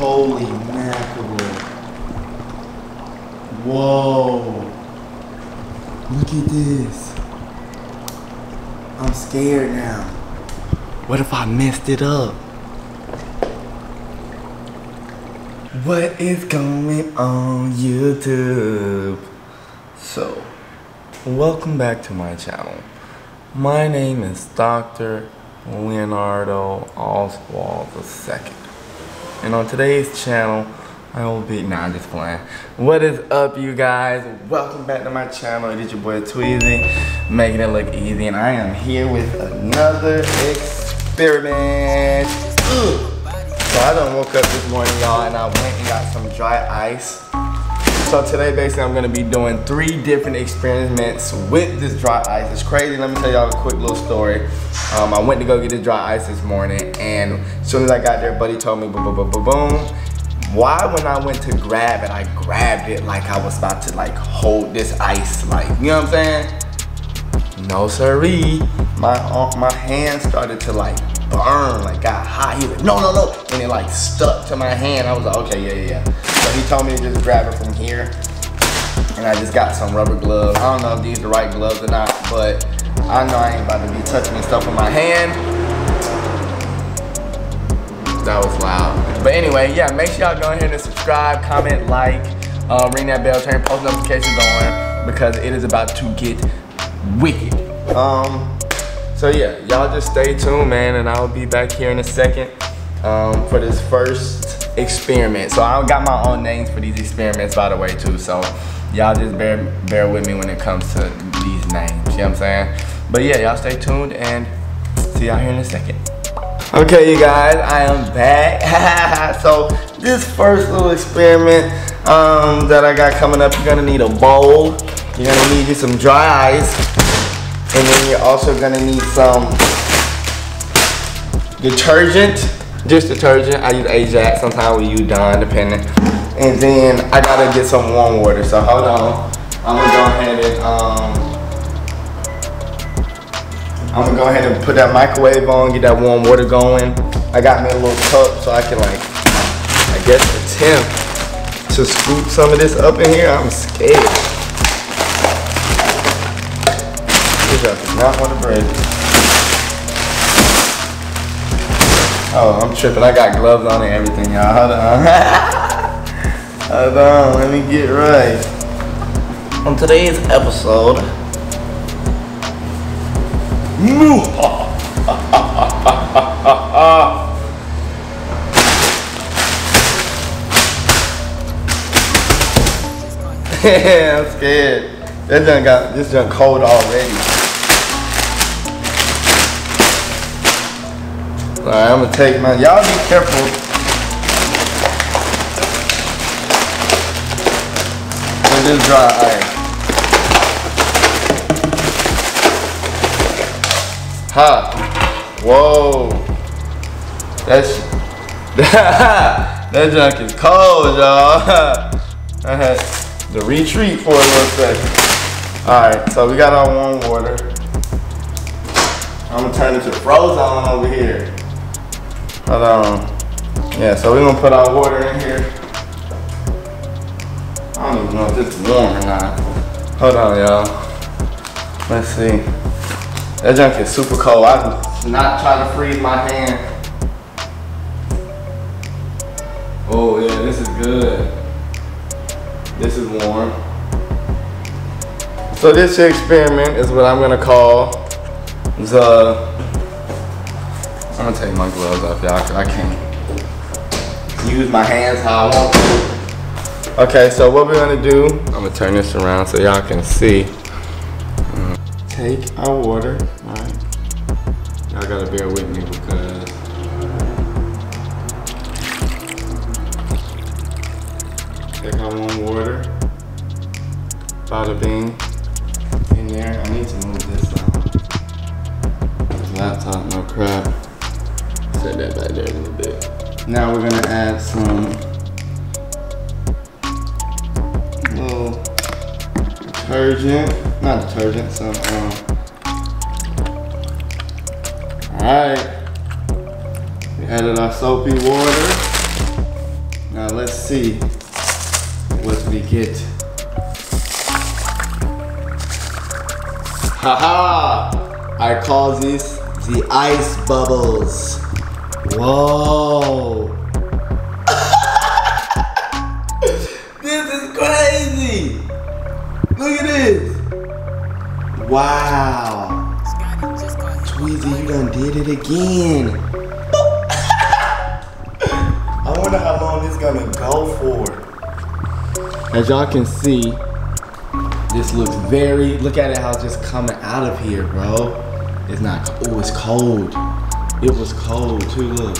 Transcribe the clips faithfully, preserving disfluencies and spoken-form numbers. Holy mackerel. Whoa. Look at this. I'm scared now. What if I messed it up? What is going on YouTube? So, welcome back to my channel. My name is Doctor Leonardo Oswald the second. And on today's channel, I will be, nah, I'm just playing. What is up, you guys? Welcome back to my channel. It is your boy Tweezy, making it look easy. And I am here with another experiment. Ugh. So I done woke up this morning, y'all, and I went and got some dry ice. So today, basically, I'm gonna be doing three different experiments with this dry ice. It's crazy. Let me tell y'all a quick little story. Um, I went to go get the dry ice this morning, and as soon as I got there, buddy told me, boom, boom, boom, boom, boom. Why, when I went to grab it, I grabbed it like I was about to like hold this ice, like, you know what I'm saying? No siree. My uh, my hand started to like burn, like got hot. He was no, no, no, and it like stuck to my hand. I was like, okay, yeah, yeah, yeah. So he told me to just grab it from here, and I just got some rubber gloves. I don't know if these are the right gloves or not, but I know I ain't about to be touching stuff with my hand. That was loud. But anyway, yeah, make sure y'all go ahead and subscribe, comment, like, uh, ring that bell, turn post notifications on, because it is about to get wicked. Um. So yeah, y'all just stay tuned, man, and I'll be back here in a second um, for this first experiment. So I got my own names for these experiments, by the way, too. So y'all just bear bear with me when it comes to these names. You know what I'm saying? But yeah, y'all stay tuned and see y'all here in a second. Okay, you guys, I am back. So this first little experiment um, that I got coming up, you're gonna need a bowl. You're gonna need you some dry ice. And then you're also gonna need some detergent, just detergent. I use Ajax, sometimes we use Dawn, depending. And then I gotta get some warm water, so hold on. I'm gonna go ahead and, um, I'm gonna go ahead and put that microwave on, get that warm water going. I got me a little cup so I can like, I guess attempt to scoop some of this up in here. I'm scared. Not want to break. Oh, I'm tripping. I got gloves on and everything, y'all. Hold on. Hold on. Let me get right. On today's episode, yeah, I'm scared. That done got this done cold already. Alright, I'm gonna take my, y'all be careful. With this dry ice. Ha! Whoa! That's, that junk is cold, y'all. I had to retreat for a little second. Alright, so we got our warm water. I'm gonna turn it to frozen over here. Hold on. Yeah, so we're gonna put our water in here. I don't even know if this is warm or not. Hold on, y'all. Let's see. That junk is super cold. I'm not trying to freeze my hand. Oh yeah, this is good. This is warm. So this experiment is what I'm gonna call the, I'm gonna take my gloves off, y'all, cause I can't use my hands how I want to. Okay, so what we're gonna do, I'm gonna turn this around so y'all can see. Take our water, all right? Y'all gotta bear with me because take our warm water, bada bing, in there. I need to move this out. This laptop, no crap. Set that back there a little bit. Now we're gonna add some little detergent, not detergent, some, um, all right. We added our soapy water. Now let's see what we get. Haha! I call this the ice bubbles. Whoa! This is crazy! Look at this! Wow! Tweezy, you done did it again! I wonder how long this is gonna go for. As y'all can see, this looks very, look at it how it's just coming out of here, bro. It's not, oh, it's cold. It was cold too, look.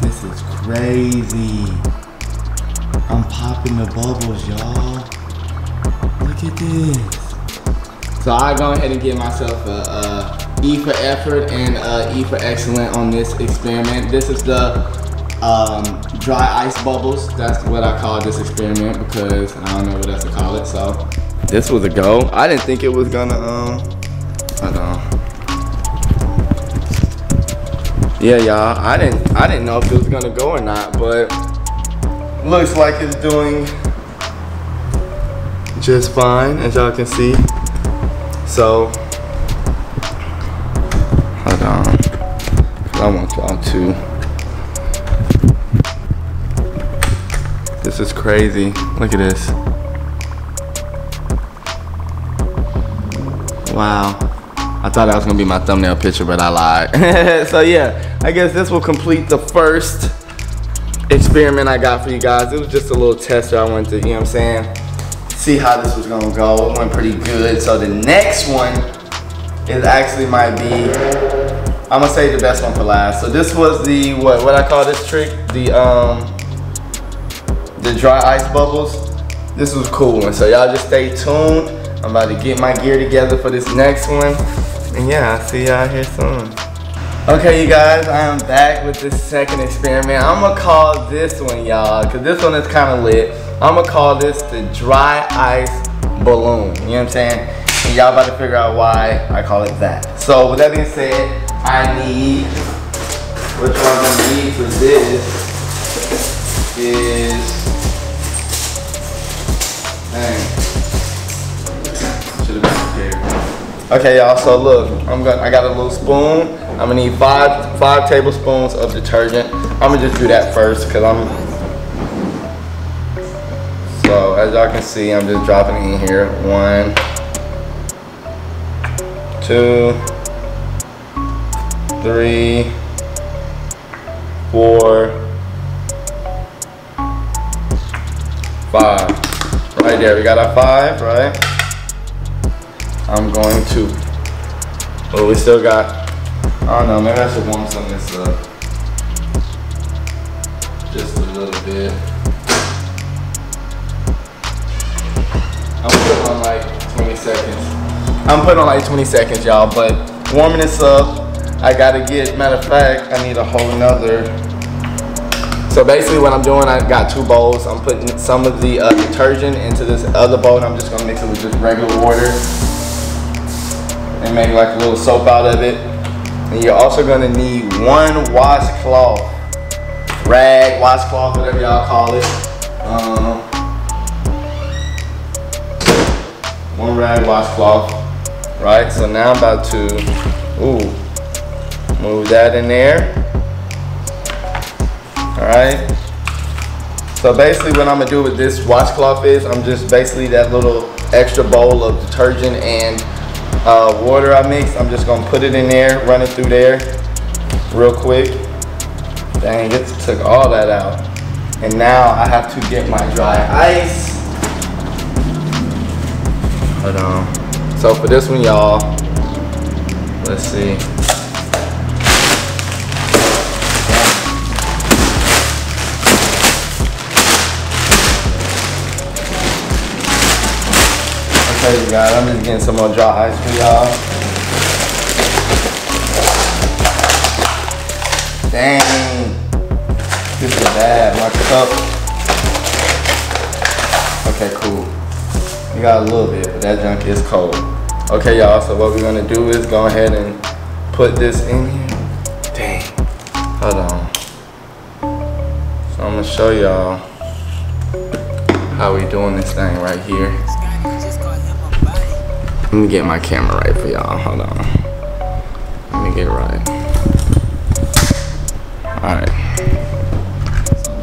This is crazy. I'm popping the bubbles, y'all. Look at this. So I go ahead and give myself a, a E for effort and a E for excellent on this experiment. This is the Um, dry ice bubbles. That's what I call this experiment because I don't know what else to call it. So this was a go. I didn't think it was gonna um hold on. Yeah, y'all, I didn't I didn't know if it was gonna go or not, but looks like it's doing just fine, as y'all can see. So hold on, I want y'all to. This is crazy. Look at this. Wow. I thought that was gonna be my thumbnail picture, but I lied. So yeah, I guess this will complete the first experiment I got for you guys. It was just a little tester I wanted to, you know what I'm saying? See how this was gonna go. It went pretty good. So the next one is actually might be, I'm gonna save the best one for last. So this was the, what, what I call this trick? The, um, The dry ice bubbles. This was a cool one, so y'all just stay tuned. I'm about to get my gear together for this next one, and yeah, I'll see y'all here soon. Okay, you guys, I am back with this second experiment. I'm gonna call this one, y'all, because this one is kind of lit. I'm gonna call this the dry ice balloon, you know what I'm saying? And y'all about to figure out why I call it that. So with that being said, I need, which one I need for this is, dang, should have been prepared. Okay, y'all. So look, I'm gonna. I got a little spoon. I'm gonna need five five tablespoons of detergent. I'm gonna just do that first, cause I'm. So as y'all can see, I'm just dropping it in here. One, two, three, four, five. Right there, we got our five, right? I'm going to, oh, we still got, I don't know, maybe I should warm some of this up. Just a little bit. I'm putting on like twenty seconds. I'm putting on like twenty seconds, y'all, but warming this up, I gotta get, matter of fact, I need a whole nother. So basically what I'm doing, I've got two bowls. I'm putting some of the uh, detergent into this other bowl, and I'm just gonna mix it with just regular water and make like a little soap out of it. And you're also gonna need one washcloth, rag, washcloth, whatever y'all call it. Um, one rag, washcloth, right? So now I'm about to, ooh, move that in there. Alright, so basically what I'm going to do with this washcloth is I'm just basically that little extra bowl of detergent and uh, water I mixed. I'm just going to put it in there, run it through there real quick. Dang, it took all that out. And now I have to get my dry ice. Hold on. So for this one, y'all, let's see. Hey guys, I'm just getting some more dry ice for y'all. Dang, this is bad. My cup. Okay, cool. We got a little bit, but that junk is cold. Okay, y'all. So what we're gonna do is go ahead and put this in here. Dang. Hold on. So I'm gonna show y'all how we doing this thing right here. Let me get my camera right for y'all. Hold on. Let me get right. Alright.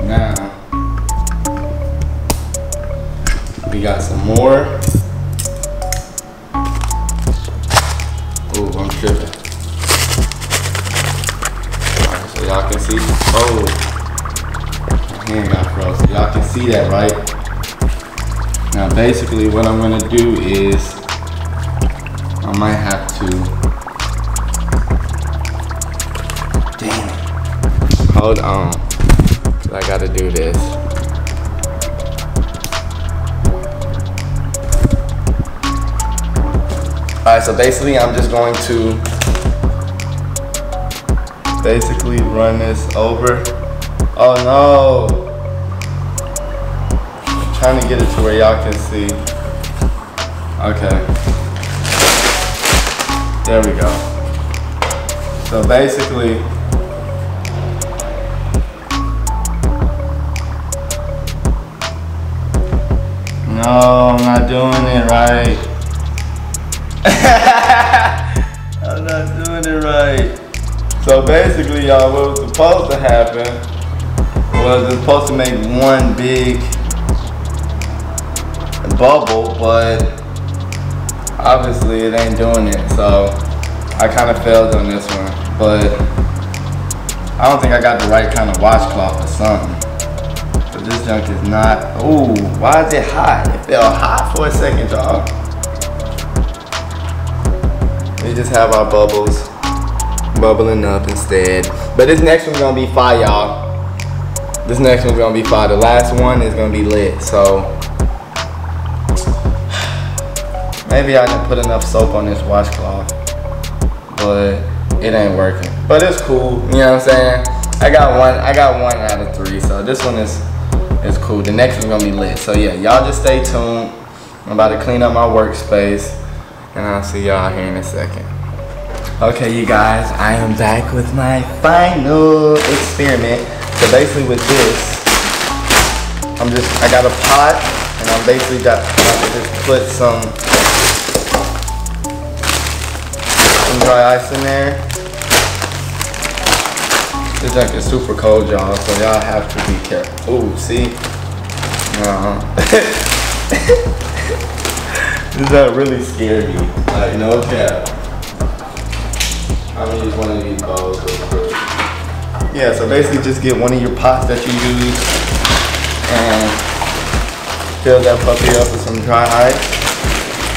Now we got some more. Ooh, I'm tripping. Alright, so y'all can see. Oh. Got froze. Y'all can see that, right? Now basically what I'm gonna do is I might have to damn it. Hold on. I gotta do this. Alright, so basically I'm just going to basically run this over. Oh no! I'm trying to get it to where y'all can see. Okay. There we go. So basically, no, I'm not doing it right. I'm not doing it right. So basically, y'all, what was supposed to happen was it's supposed to make one big bubble, but obviously it ain't doing it, so I kind of failed on this one. But I don't think I got the right kind of washcloth or something. But this junk is not. Ooh, why is it hot? It felt hot for a second, y'all. We just have our bubbles bubbling up instead. But this next one's gonna be fire, y'all. This next one's gonna be fire. The last one is gonna be lit. So maybe I can put enough soap on this washcloth, but it ain't working. But it's cool. You know what I'm saying? I got one. I got one out of three. So this one is is cool. The next one's gonna be lit. So yeah, y'all just stay tuned. I'm about to clean up my workspace, and I'll see y'all here in a second. Okay, you guys. I am back with my final experiment. So basically with this, I'm just, I got a pot, and I'm basically got to just put some, some dry ice in there. This junk is super cold, y'all, so y'all have to be careful. Ooh, see? Uh-huh. This junk really scared me. Like, no cap. I'm gonna use one of these bowls real quick. Yeah, so basically just get one of your pots that you use and fill that puppy up with some dry ice.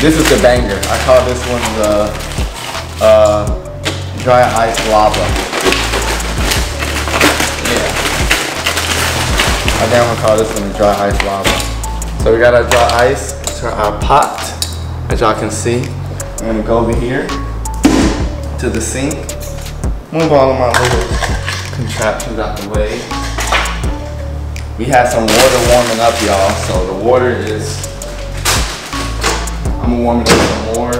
This is the banger. I call this one the uh, dry ice lava. Yeah. I damn would call this one the dry ice lava. So we got our dry ice to our pot, as y'all can see. I'm gonna go over here to the sink. Move all of my little contraptions out the way. We had some water warming up, y'all, so the water is, I'm gonna warm it up some more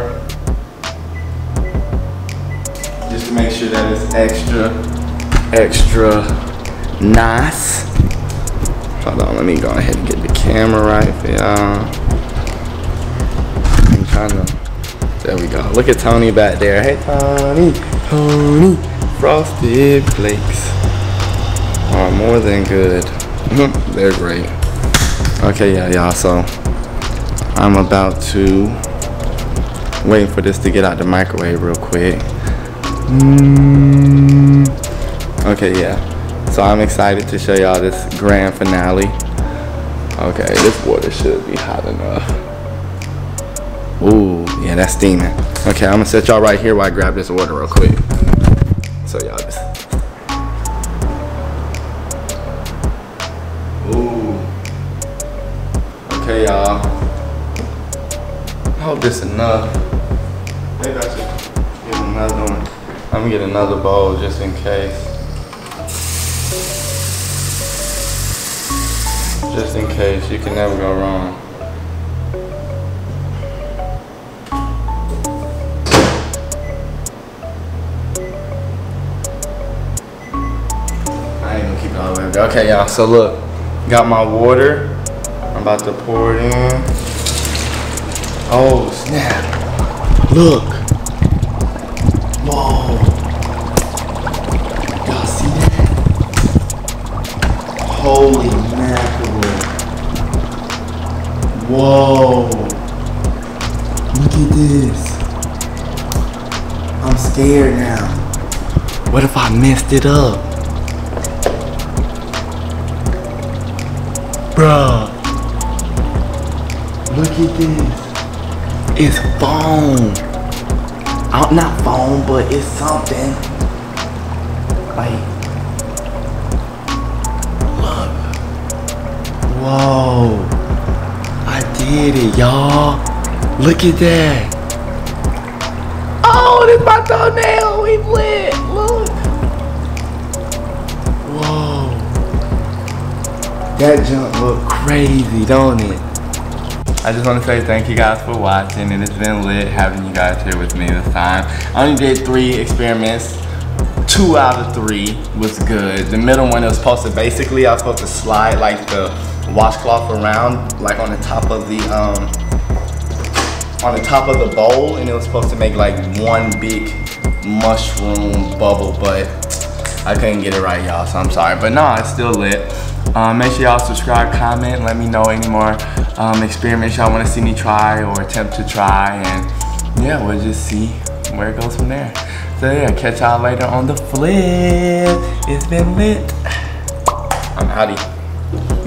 just to make sure that it's extra extra nice. Hold on, let me go ahead and get the camera right for y'all. I'm trying to, there we go. Look at Tony back there. Hey Tony, Tony Frosted Flakes are more than good. They're great. Okay, yeah, y'all, so I'm about to wait for this to get out the microwave real quick. Mm. Okay, yeah, so I'm excited to show y'all this grand finale. Okay, this water should be hot enough. Ooh, yeah, that's steaming. Okay, I'm gonna set y'all right here while I grab this water real quick. So y'all just, ooh, okay y'all, I hope this is enough. Maybe I should get another one. I'm gonna get another bowl just in case. Just in case, you can never go wrong. Okay, y'all, so look, got my water. I'm about to pour it in. Oh, snap. Look. Whoa. Y'all see that? Holy mackerel. Whoa. Look at this. I'm scared now. What if I messed it up? Bruh. Look at this. It's foam. I not foam, but it's something. Like, look. Whoa. I did it, y'all. Look at that. Oh, this is my thumbnail. We lit. Look. Whoa. That jump looked crazy, don't it? I just want to say thank you guys for watching, and it's been lit having you guys here with me this time. I only did three experiments. Two out of three was good. The middle one was supposed to basically, I was supposed to slide like the washcloth around, like on the top of the um, on the top of the bowl, and it was supposed to make like one big mushroom bubble, but I couldn't get it right, y'all. So I'm sorry, but no, it's still lit. Um, make sure y'all subscribe, comment, let me know any more um, experiments y'all want to see me try or attempt to try, and yeah, we'll just see where it goes from there. So yeah, catch y'all later on the flip. It's been lit. I'm outie.